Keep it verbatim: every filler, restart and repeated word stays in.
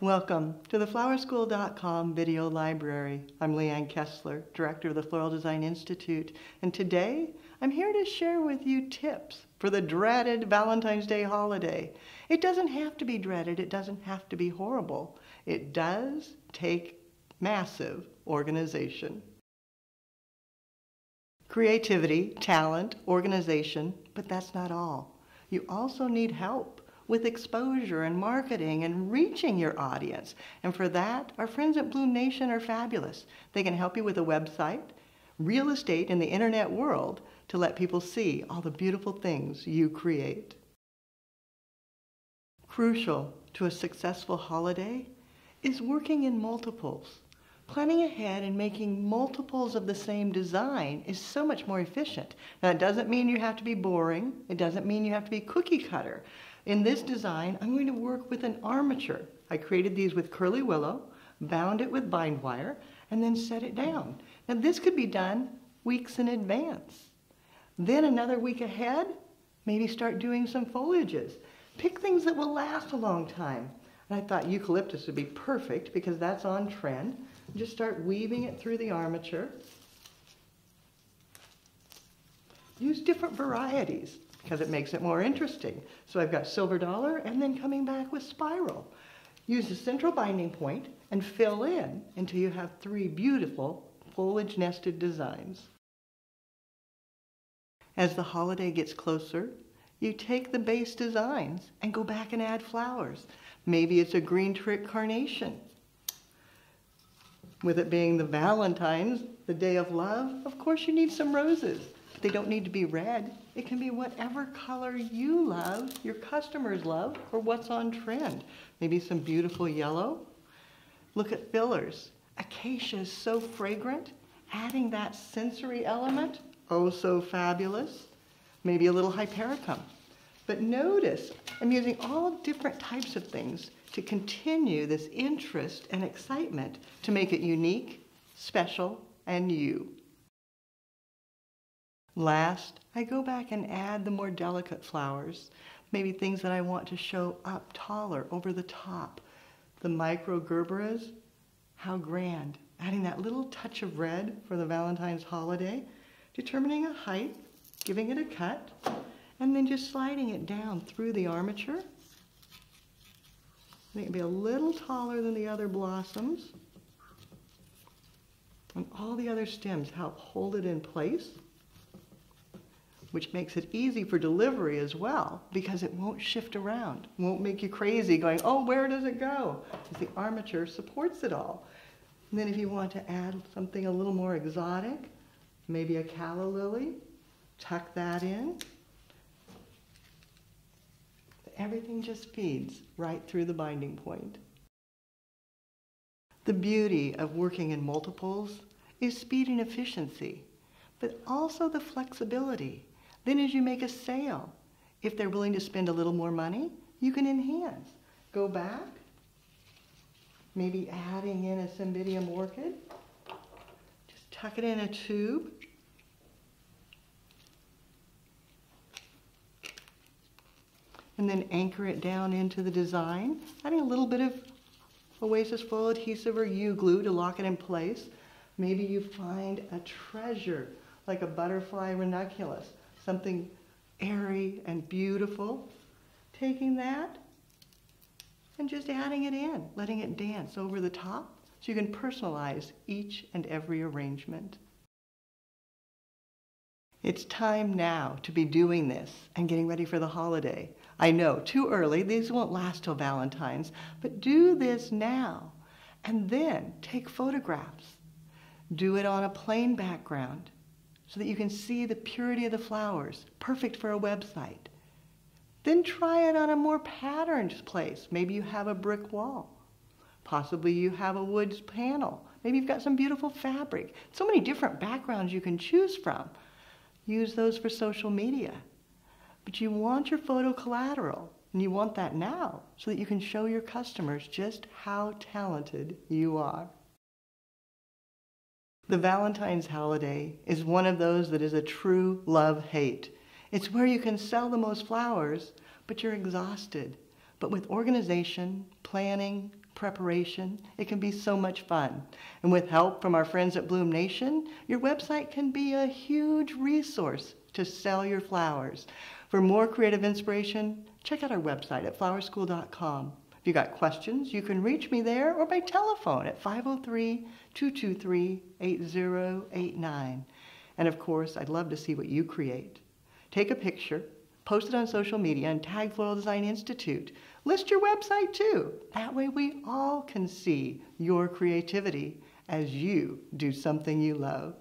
Welcome to the Flowerschool dot com video library. I'm Leanne Kessler, director of the Floral Design Institute, and today I'm here to share with you tips for the dreaded Valentine's Day holiday. It doesn't have to be dreaded, it doesn't have to be horrible. It does take massive organization. Creativity, talent, organization, but that's not all. You also need help with exposure and marketing and reaching your audience. And for that, our friends at Bloom Nation are fabulous. They can help you with a website, real estate in the internet world to let people see all the beautiful things you create. Crucial to a successful holiday is working in multiples. Planning ahead and making multiples of the same design is so much more efficient. Now, it doesn't mean you have to be boring. It doesn't mean you have to be cookie cutter. In this design, I'm going to work with an armature. I created these with curly willow, bound it with bind wire, and then set it down. Now, this could be done weeks in advance. Then another week ahead, maybe start doing some foliages. Pick things that will last a long time. And I thought eucalyptus would be perfect because that's on trend. Just start weaving it through the armature. Use different varieties because it makes it more interesting. So I've got Silver Dollar and then coming back with Spiral. Use the central binding point and fill in until you have three beautiful foliage nested designs. As the holiday gets closer, you take the base designs and go back and add flowers. Maybe it's a green trick carnation. With it being the Valentine's, the day of love, of course you need some roses. They don't need to be red. It can be whatever color you love, your customers love, or what's on trend. Maybe some beautiful yellow. Look at fillers. Acacia is so fragrant. Adding that sensory element, oh so fabulous. Maybe a little hypericum. But notice, I'm using all different types of things to continue this interest and excitement to make it unique, special, and you. Last, I go back and add the more delicate flowers, maybe things that I want to show up taller, over the top. The micro Gerberas, how grand. Adding that little touch of red for the Valentine's holiday, determining a height, giving it a cut, and then just sliding it down through the armature. It can be a little taller than the other blossoms. And all the other stems help hold it in place, which makes it easy for delivery as well because it won't shift around, won't make you crazy going, oh, where does it go? Because the armature supports it all. And then if you want to add something a little more exotic, maybe a calla lily, tuck that in. Everything just feeds right through the binding point. The beauty of working in multiples is speed and efficiency, but also the flexibility. Then as you make a sale, if they're willing to spend a little more money, you can enhance. Go back, maybe adding in a cymbidium orchid. Just tuck it in a tube. And then anchor it down into the design, adding a little bit of Oasis Flow Adhesive or U-Glue to lock it in place. Maybe you find a treasure, like a butterfly ranunculus, something airy and beautiful. Taking that and just adding it in, letting it dance over the top so you can personalize each and every arrangement. It's time now to be doing this and getting ready for the holiday. I know, too early, these won't last till Valentine's, but do this now and then take photographs. Do it on a plain background so that you can see the purity of the flowers, perfect for a website. Then try it on a more patterned place. Maybe you have a brick wall. Possibly you have a wood panel. Maybe you've got some beautiful fabric. So many different backgrounds you can choose from. Use those for social media. But you want your photo collateral, and you want that now so that you can show your customers just how talented you are. The Valentine's holiday is one of those that is a true love-hate. It's where you can sell the most flowers, but you're exhausted. But with organization, planning, preparation. It can be so much fun. And with help from our friends at Bloom Nation, your website can be a huge resource to sell your flowers. For more creative inspiration, check out our website at flower school dot com. If you've got questions, you can reach me there or by telephone at five oh three, two two three, eight oh eight nine. And of course, I'd love to see what you create. Take a picture, post it on social media, and tag Floral Design Institute. List your website too. That way we all can see your creativity as you do something you love.